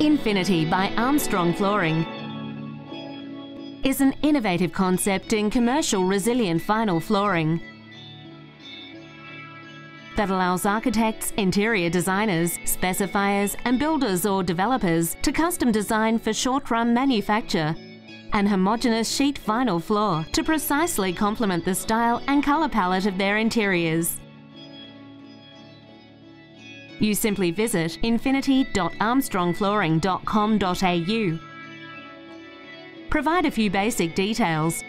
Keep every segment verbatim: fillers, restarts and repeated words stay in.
Infinity by Armstrong Flooring is an innovative concept in commercial resilient vinyl flooring that allows architects, interior designers, specifiers and builders or developers to custom design for short-run manufacture and homogeneous sheet vinyl floor to precisely complement the style and colour palette of their interiors. You simply visit infinity dot armstrong flooring dot com dot a u, provide a few basic details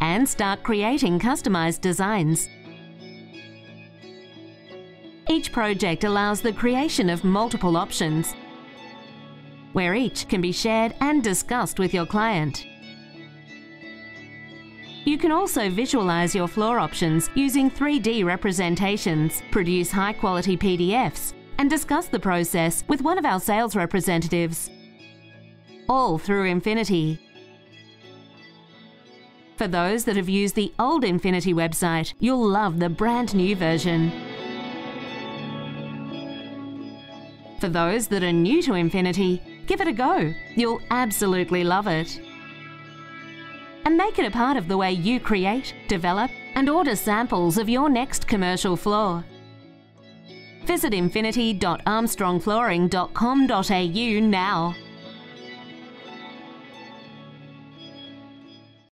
and start creating customised designs. Each project allows the creation of multiple options, where each can be shared and discussed with your client. You can also visualize your floor options using three D representations, produce high-quality P D Fs, and discuss the process with one of our sales representatives. All through Infinity. For those that have used the old Infinity website, you'll love the brand new version. For those that are new to Infinity, give it a go. You'll absolutely love it. And make it a part of the way you create, develop and order samples of your next commercial floor. Visit infinity dot armstrong flooring dot com dot a u now.